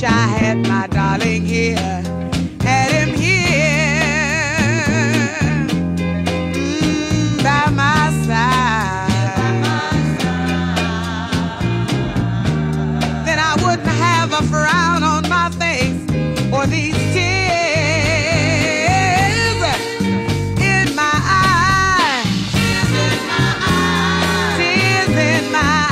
wish I had my darling here, had him here by my side. Then I wouldn't have a frown on my face or these tears in my eyes. Tears in my eyes. Tears in my eyes.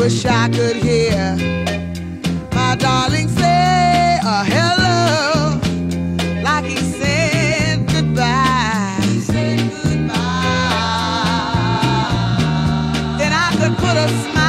Wish I could hear my darling say a hello, like he said goodbye. He said goodbye. Then I could put a smile.